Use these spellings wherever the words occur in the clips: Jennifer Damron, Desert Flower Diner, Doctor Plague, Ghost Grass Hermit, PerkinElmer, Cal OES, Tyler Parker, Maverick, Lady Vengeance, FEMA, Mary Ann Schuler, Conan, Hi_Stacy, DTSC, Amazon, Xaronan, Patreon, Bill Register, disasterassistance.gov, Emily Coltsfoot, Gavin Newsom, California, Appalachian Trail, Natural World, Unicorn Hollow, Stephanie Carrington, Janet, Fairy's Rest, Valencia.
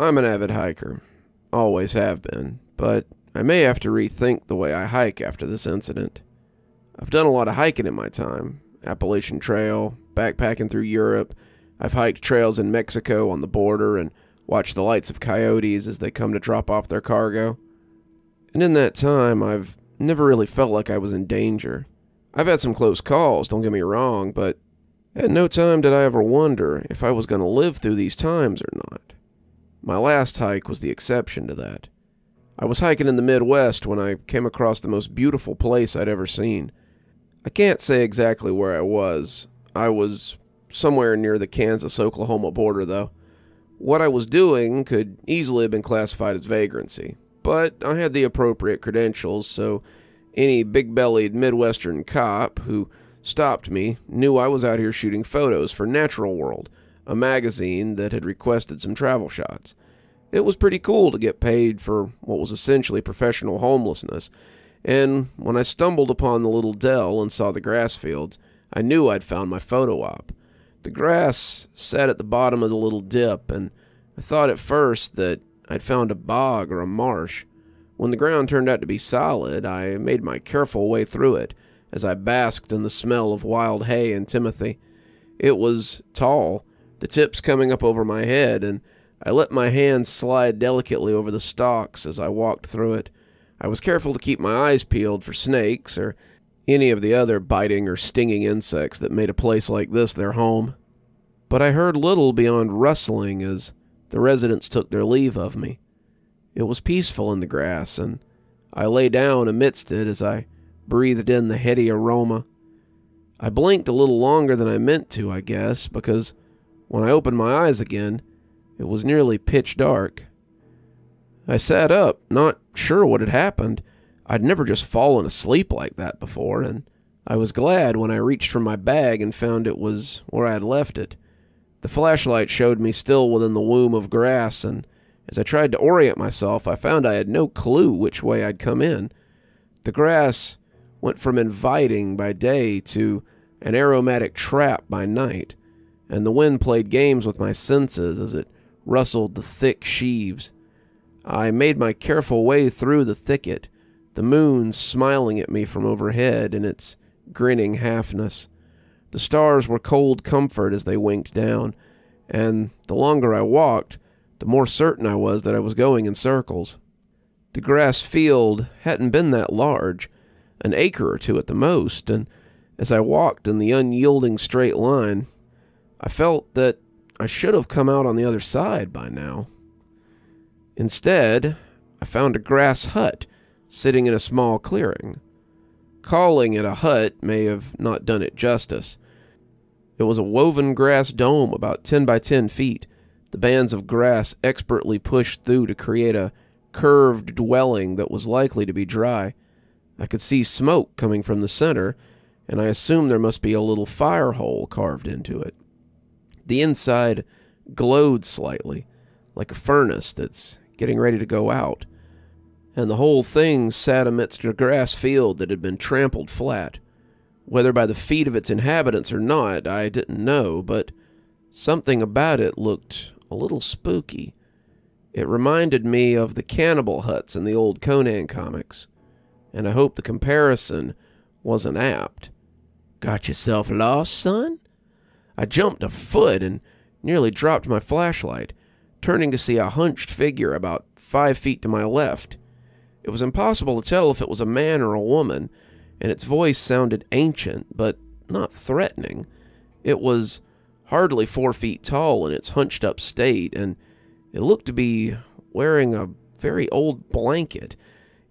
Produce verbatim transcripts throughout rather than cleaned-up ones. I'm an avid hiker. Always have been. But I may have to rethink the way I hike after this incident. I've done a lot of hiking in my time. Appalachian Trail, backpacking through Europe. I've hiked trails in Mexico on the border and watched the lights of coyotes as they come to drop off their cargo. And in that time, I've never really felt like I was in danger. I've had some close calls, don't get me wrong, but at no time did I ever wonder if I was going to live through these times or not. My last hike was the exception to that. I was hiking in the Midwest when I came across the most beautiful place I'd ever seen. I can't say exactly where I was. I was somewhere near the Kansas-Oklahoma border, though. What I was doing could easily have been classified as vagrancy, but I had the appropriate credentials, so any big-bellied Midwestern cop who stopped me knew I was out here shooting photos for Natural World, a magazine that had requested some travel shots. It was pretty cool to get paid for what was essentially professional homelessness, and when I stumbled upon the little dell and saw the grass fields, I knew I'd found my photo op. The grass sat at the bottom of the little dip, and I thought at first that I'd found a bog or a marsh. When the ground turned out to be solid, I made my careful way through it, as I basked in the smell of wild hay and timothy. It was tall, the tips coming up over my head, and I let my hands slide delicately over the stalks as I walked through it. I was careful to keep my eyes peeled for snakes or any of the other biting or stinging insects that made a place like this their home. But I heard little beyond rustling as the residents took their leave of me. It was peaceful in the grass, and I lay down amidst it as I breathed in the heady aroma. I blinked a little longer than I meant to, I guess, because when I opened my eyes again, it was nearly pitch dark. I sat up, not sure what had happened. I'd never just fallen asleep like that before, and I was glad when I reached for my bag and found it was where I had left it. The flashlight showed me still within the womb of grass, and as I tried to orient myself, I found I had no clue which way I'd come in. The grass went from inviting by day to an aromatic trap by night, and the wind played games with my senses as it rustled the thick sheaves. I made my careful way through the thicket, the moon smiling at me from overhead in its grinning halfness. The stars were cold comfort as they winked down, and the longer I walked, the more certain I was that I was going in circles. The grass field hadn't been that large, an acre or two at the most, and as I walked in the unyielding straight line, I felt that I should have come out on the other side by now. Instead, I found a grass hut sitting in a small clearing. Calling it a hut may have not done it justice. It was a woven grass dome about ten by ten feet, the bands of grass expertly pushed through to create a curved dwelling that was likely to be dry. I could see smoke coming from the center, and I assumed there must be a little fire hole carved into it. The inside glowed slightly, like a furnace that's getting ready to go out, and the whole thing sat amidst a grass field that had been trampled flat. Whether by the feet of its inhabitants or not, I didn't know, but something about it looked a little spooky. It reminded me of the cannibal huts in the old Conan comics, and I hope the comparison wasn't apt. "Got yourself lost, son?" I jumped a foot and nearly dropped my flashlight, turning to see a hunched figure about five feet to my left. It was impossible to tell if it was a man or a woman, and its voice sounded ancient, but not threatening. It was hardly four feet tall in its hunched-up state, and it looked to be wearing a very old blanket,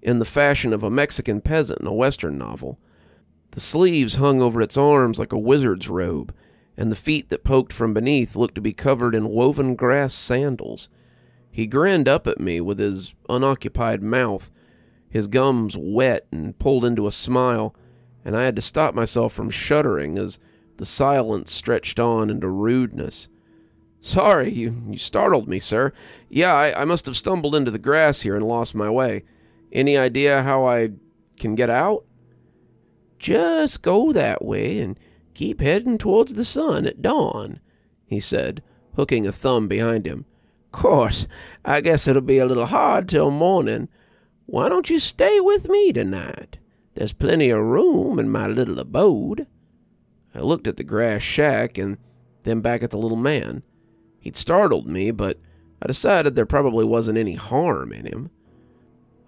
in the fashion of a Mexican peasant in a Western novel. The sleeves hung over its arms like a wizard's robe, and the feet that poked from beneath looked to be covered in woven grass sandals. He grinned up at me with his unoccupied mouth, his gums wet and pulled into a smile, and I had to stop myself from shuddering as the silence stretched on into rudeness. "Sorry, you, you startled me, sir. Yeah, I, I must have stumbled into the grass here and lost my way. Any idea how I can get out?" "Just go that way and keep heading towards the sun at dawn," he said, hooking a thumb behind him. Course, I guess it'll be a little hard till morning. Why don't you stay with me tonight? There's plenty of room in my little abode. I looked at the grass shack and then back at the little man. He'd startled me, but I decided there probably wasn't any harm in him.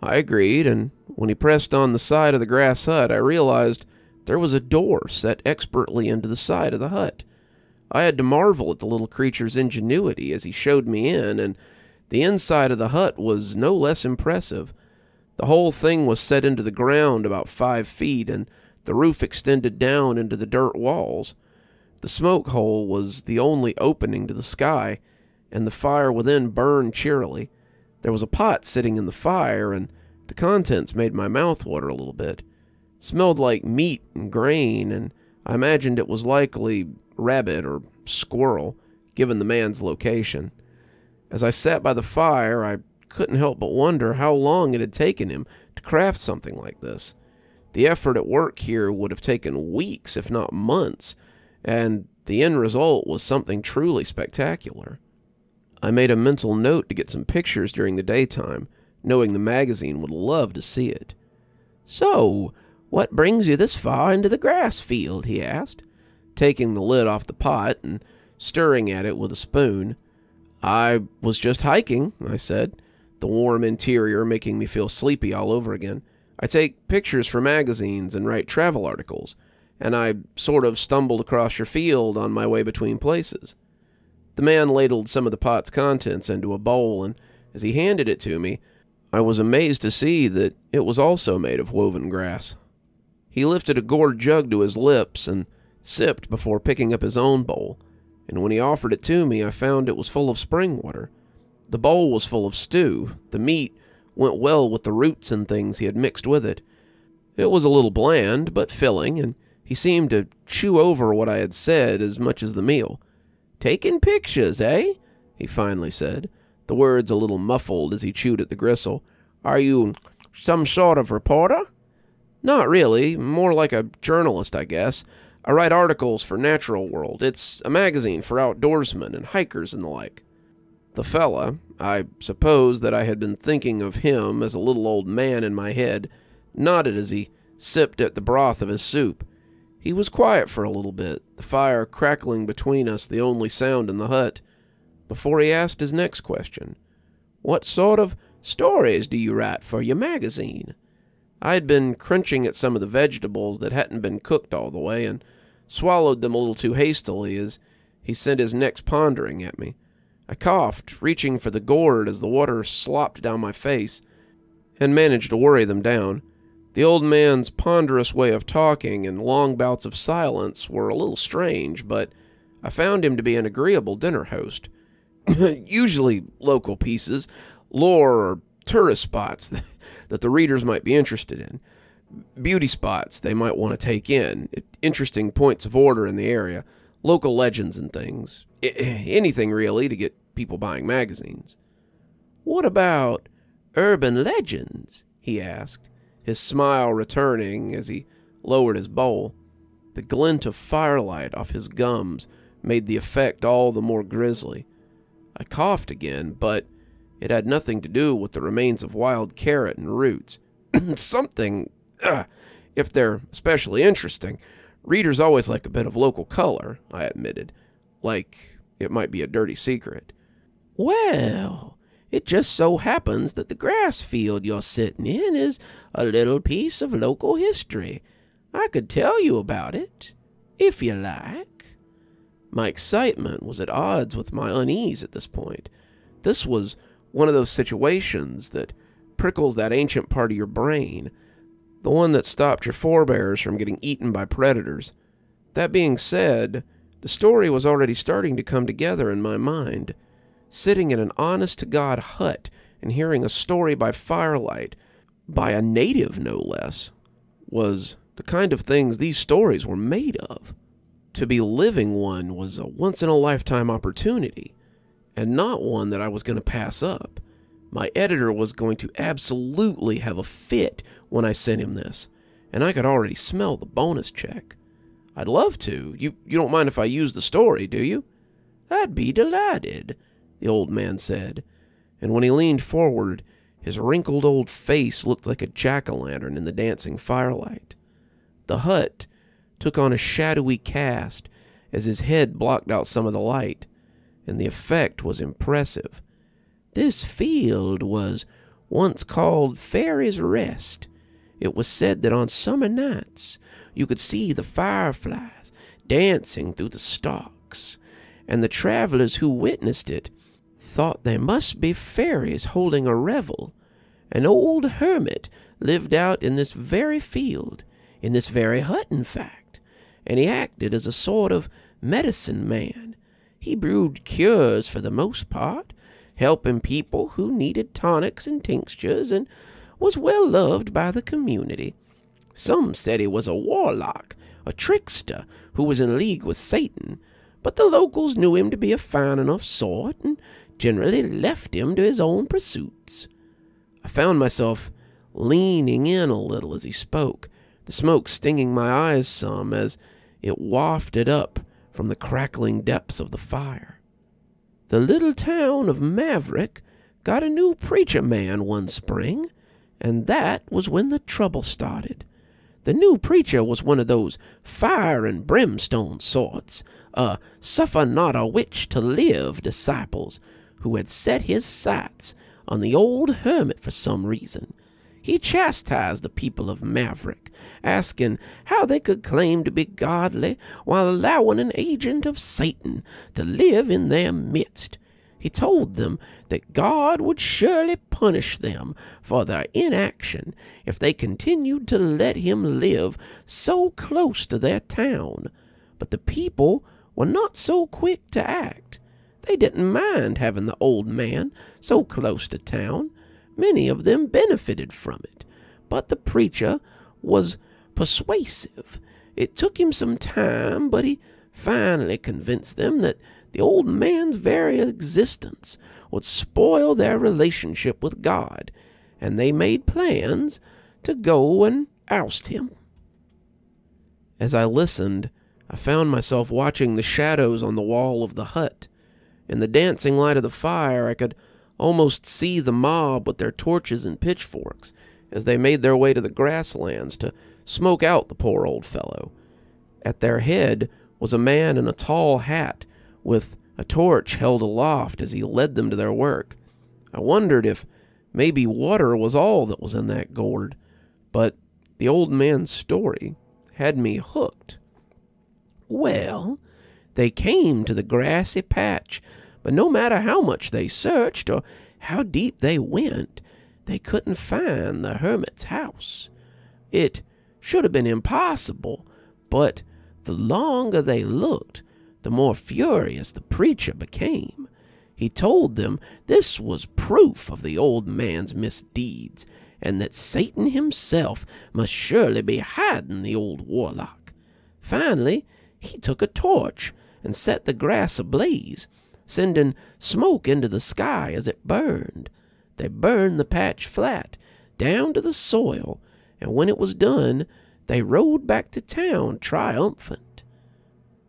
I agreed, and when he pressed on the side of the grass hut, I realized there was a door set expertly into the side of the hut. I had to marvel at the little creature's ingenuity as he showed me in, and the inside of the hut was no less impressive. The whole thing was set into the ground about five feet, and the roof extended down into the dirt walls. The smoke hole was the only opening to the sky, and the fire within burned cheerily. There was a pot sitting in the fire, and the contents made my mouth water a little bit. It smelled like meat and grain, and I imagined it was likely rabbit or squirrel, given the man's location. As I sat by the fire, I couldn't help but wonder how long it had taken him to craft something like this. The effort at work here would have taken weeks, if not months, and the end result was something truly spectacular. I made a mental note to get some pictures during the daytime, knowing the magazine would love to see it. "So, what brings you this far into the grass field?" he asked, taking the lid off the pot and stirring at it with a spoon. "I was just hiking," I said, the warm interior making me feel sleepy all over again. "I take pictures for magazines and write travel articles, and I sort of stumbled across your field on my way between places." The man ladled some of the pot's contents into a bowl, and as he handed it to me, I was amazed to see that it was also made of woven grass. He lifted a gourd jug to his lips and sipped before picking up his own bowl, and when he offered it to me, I found it was full of spring water. The bowl was full of stew. The meat went well with the roots and things he had mixed with it. It was a little bland, but filling, and he seemed to chew over what I had said as much as the meal. "Taking pictures, eh?" he finally said, the words a little muffled as he chewed at the gristle. "Are you some sort of reporter?" "Not really. More like a journalist, I guess. I write articles for Natural World. It's a magazine for outdoorsmen and hikers and the like." The fella, I suppose that I had been thinking of him as a little old man in my head, nodded as he sipped at the broth of his soup. He was quiet for a little bit, the fire crackling between us the only sound in the hut, before he asked his next question. "What sort of stories do you write for your magazine?" I had been crunching at some of the vegetables that hadn't been cooked all the way, and swallowed them a little too hastily as he sent his next pondering at me. I coughed, reaching for the gourd as the water slopped down my face, and managed to worry them down. The old man's ponderous way of talking and long bouts of silence were a little strange, but I found him to be an agreeable dinner host. Usually local pieces, lore or tourist spots that the readers might be interested in, beauty spots they might want to take in, interesting points of order in the area, local legends and things, anything really to get people buying magazines. "What about urban legends?" he asked, his smile returning as he lowered his bowl. The glint of firelight off his gums made the effect all the more grisly. I coughed again, but it had nothing to do with the remains of wild carrot and roots. Something, uh, if they're especially interesting. Readers always like a bit of local color, I admitted, like it might be a dirty secret. "Well, it just so happens that the grass field you're sitting in is a little piece of local history. I could tell you about it, if you like." My excitement was at odds with my unease at this point. This was one of those situations that prickles that ancient part of your brain, the one that stopped your forebears from getting eaten by predators. That being said, the story was already starting to come together in my mind. Sitting in an honest-to-God hut and hearing a story by firelight, by a native no less, was the kind of things these stories were made of. To be living one was a once-in-a-lifetime opportunity, and not one that I was going to pass up. My editor was going to absolutely have a fit when I sent him this, and I could already smell the bonus check. "I'd love to. You, you don't mind if I use the story, do you?" "I'd be delighted," the old man said, and when he leaned forward, his wrinkled old face looked like a jack-o'-lantern in the dancing firelight. The hut took on a shadowy cast as his head blocked out some of the light, and the effect was impressive. This field was once called Fairy's Rest. It was said that on summer nights you could see the fireflies dancing through the stalks, and the travelers who witnessed it thought they must be fairies holding a revel. An old hermit lived out in this very field, in this very hut in fact, and he acted as a sort of medicine man. He brewed cures for the most part, helping people who needed tonics and tinctures, and was well loved by the community. Some said he was a warlock, a trickster who was in league with Satan, but the locals knew him to be a fine enough sort and generally left him to his own pursuits. I found myself leaning in a little as he spoke, the smoke stinging my eyes some as it wafted up from the crackling depths of the fire. The little town of Maverick got a new preacher man one spring, and that was when the trouble started. The new preacher was one of those fire and brimstone sorts, a suffer not a witch to live disciples, who had set his sights on the old hermit for some reason. He chastised the people of Maverick, asking how they could claim to be godly while allowing an agent of Satan to live in their midst. He told them that God would surely punish them for their inaction if they continued to let him live so close to their town. But the people were not so quick to act. They didn't mind having the old man so close to town. Many of them benefited from it, but the preacher was persuasive. It took him some time, but he finally convinced them that the old man's very existence would spoil their relationship with God, and they made plans to go and oust him. As I listened, I found myself watching the shadows on the wall of the hut. In the dancing light of the fire, I could almost see the mob with their torches and pitchforks as they made their way to the grasslands to smoke out the poor old fellow. At their head was a man in a tall hat with a torch held aloft as he led them to their work. I wondered if maybe water was all that was in that gourd, but the old man's story had me hooked. Well, they came to the grassy patch, but no matter how much they searched or how deep they went, they couldn't find the hermit's house. It should have been impossible, but the longer they looked, the more furious the preacher became. He told them this was proof of the old man's misdeeds, and that Satan himself must surely be hiding the old warlock. Finally, he took a torch and set the grass ablaze, sending smoke into the sky as it burned. They burned the patch flat, down to the soil, and when it was done, they rode back to town triumphant.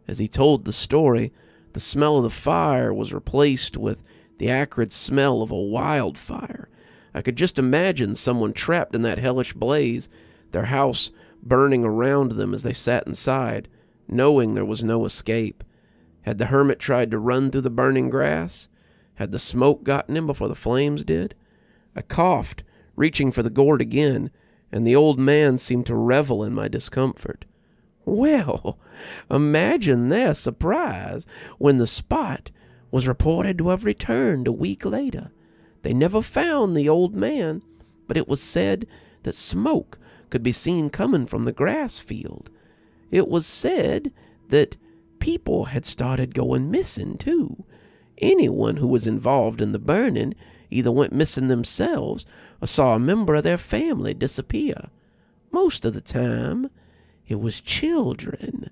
As he told the story, the smell of the fire was replaced with the acrid smell of a wildfire. I could just imagine someone trapped in that hellish blaze, their house burning around them as they sat inside, knowing there was no escape. Had the hermit tried to run through the burning grass? Had the smoke gotten him before the flames did? I coughed, reaching for the gourd again, and the old man seemed to revel in my discomfort. Well, imagine their surprise when the spot was reported to have returned a week later. They never found the old man, but it was said that smoke could be seen coming from the grass field. It was said that people had started going missing too. Anyone who was involved in the burning either went missing themselves or saw a member of their family disappear. Most of the time it was children,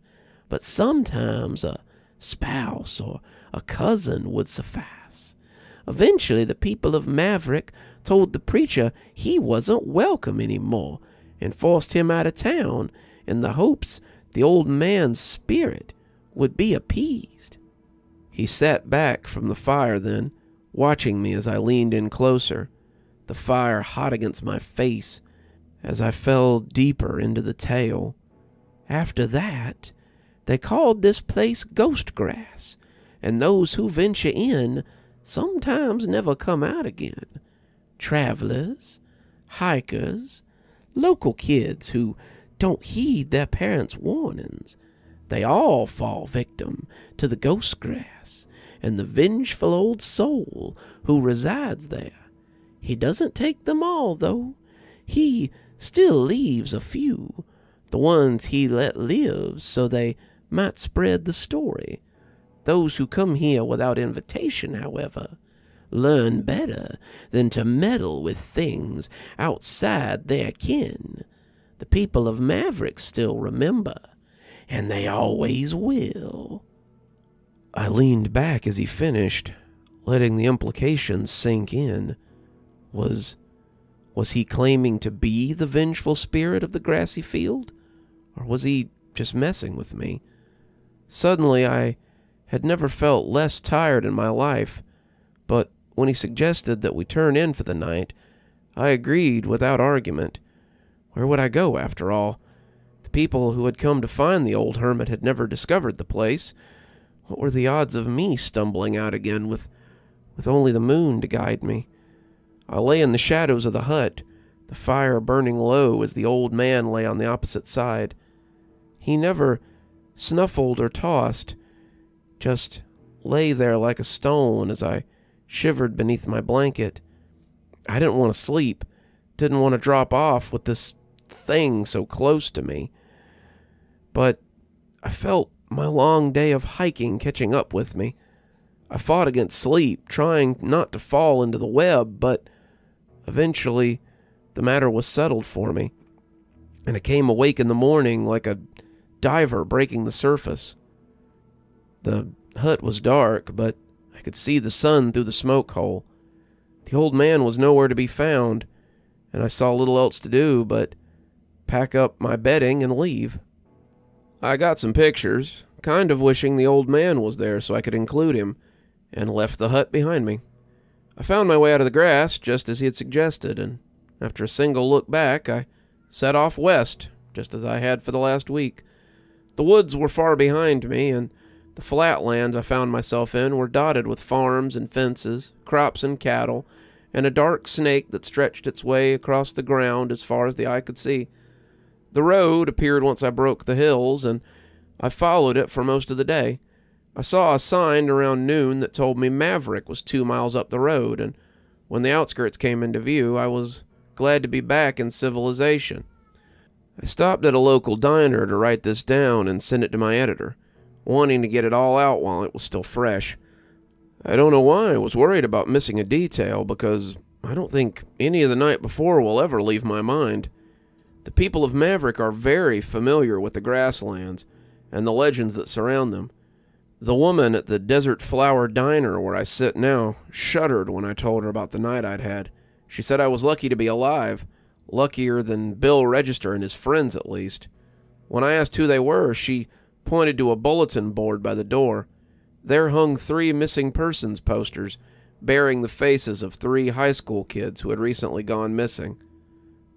but sometimes a spouse or a cousin would suffice. Eventually the people of Maverick told the preacher he wasn't welcome anymore and forced him out of town in the hopes the old man's spirit would be appeased. He sat back from the fire then, watching me as I leaned in closer, the fire hot against my face as I fell deeper into the tale. After that, they called this place Ghost Grass, and those who venture in sometimes never come out again. Travelers, hikers, local kids who don't heed their parents' warnings, they all fall victim to the Ghost Grass and the vengeful old soul who resides there. He doesn't take them all, though. He still leaves a few, the ones he let live so they might spread the story. Those who come here without invitation, however, learn better than to meddle with things outside their kin. The people of Maverick still remember, and they always will. I leaned back as he finished, letting the implications sink in. Was, was he claiming to be the vengeful spirit of the grassy field? Or was he just messing with me? Suddenly, I had never felt less tired in my life, but when he suggested that we turn in for the night, I agreed without argument. Where would I go, after all? The people who had come to find the old hermit had never discovered the place. What were the odds of me stumbling out again with, with only the moon to guide me? I lay in the shadows of the hut, the fire burning low as the old man lay on the opposite side. He never snuffled or tossed, just lay there like a stone as I shivered beneath my blanket. I didn't want to sleep, didn't want to drop off with this thing so close to me, but I felt my long day of hiking catching up with me. I fought against sleep, trying not to fall into the web, but eventually the matter was settled for me, and I came awake in the morning like a diver breaking the surface. The hut was dark, but I could see the sun through the smoke hole. The old man was nowhere to be found, and I saw little else to do but pack up my bedding and leave. I got some pictures, kind of wishing the old man was there so I could include him, and left the hut behind me. I found my way out of the grass just as he had suggested, and after a single look back, I set off west, just as I had for the last week. The woods were far behind me, and the flat lands I found myself in were dotted with farms and fences, crops and cattle, and a dark snake that stretched its way across the ground as far as the eye could see. The road appeared once I broke the hills, and I followed it for most of the day. I saw a sign around noon that told me Maverick was two miles up the road, and when the outskirts came into view, I was glad to be back in civilization. I stopped at a local diner to write this down and send it to my editor, wanting to get it all out while it was still fresh. I don't know why I was worried about missing a detail, because I don't think any of the night before will ever leave my mind. The people of Maverick are very familiar with the grasslands and the legends that surround them. The woman at the Desert Flower Diner where I sit now shuddered when I told her about the night I'd had. She said I was lucky to be alive, luckier than Bill Register and his friends at least. When I asked who they were, she pointed to a bulletin board by the door. There hung three missing persons posters bearing the faces of three high school kids who had recently gone missing.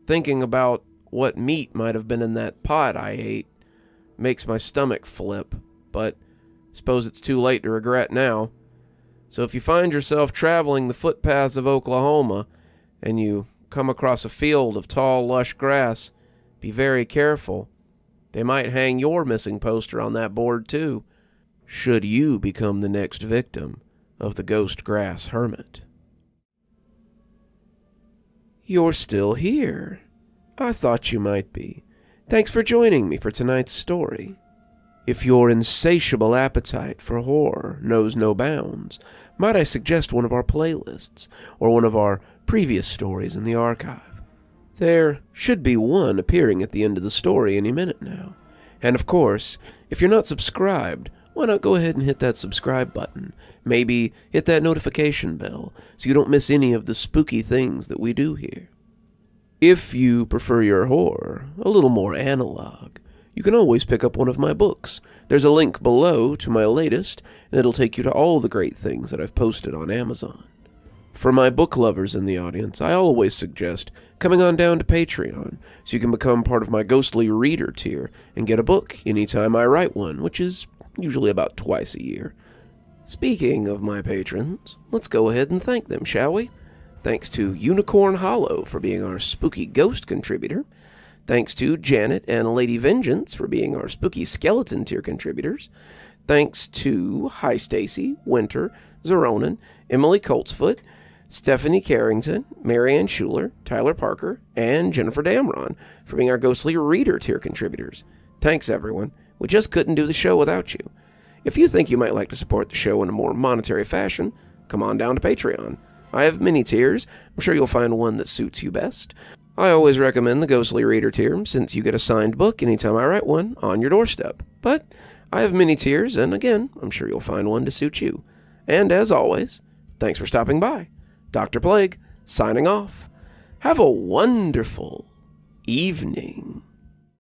Thinking about what meat might have been in that pot I ate makes my stomach flip, but suppose it's too late to regret now. So if you find yourself traveling the footpaths of Oklahoma and you come across a field of tall, lush grass, be very careful. They might hang your missing poster on that board too, should you become the next victim of the Ghost Grass Hermit. You're still here. I thought you might be. Thanks for joining me for tonight's story. If your insatiable appetite for horror knows no bounds, might I suggest one of our playlists, or one of our previous stories in the archive? There should be one appearing at the end of the story any minute now. And of course, if you're not subscribed, why not go ahead and hit that subscribe button? Maybe hit that notification bell, so you don't miss any of the spooky things that we do here. If you prefer your horror a little more analog, you can always pick up one of my books. There's a link below to my latest, and it'll take you to all the great things that I've posted on Amazon. For my book lovers in the audience, I always suggest coming on down to Patreon, so you can become part of my ghostly reader tier and get a book anytime I write one, which is usually about twice a year. Speaking of my patrons, let's go ahead and thank them, shall we? Thanks to Unicorn Hollow for being our spooky ghost contributor. Thanks to Janet and Lady Vengeance for being our spooky skeleton tier contributors. Thanks to Hi_Stacy, Winter, Xaronan, Emily Coltsfoot, Stephanie Carrington, Mary Ann Schuler, Tyler Parker, and Jennifer Damron for being our ghostly reader tier contributors. Thanks, everyone. We just couldn't do the show without you. If you think you might like to support the show in a more monetary fashion, come on down to Patreon. I have many tiers. I'm sure you'll find one that suits you best. I always recommend the ghostly reader tier, since you get a signed book anytime I write one on your doorstep. But I have many tiers, and again, I'm sure you'll find one to suit you. And as always, thanks for stopping by. Doctor Plague, signing off. Have a wonderful evening.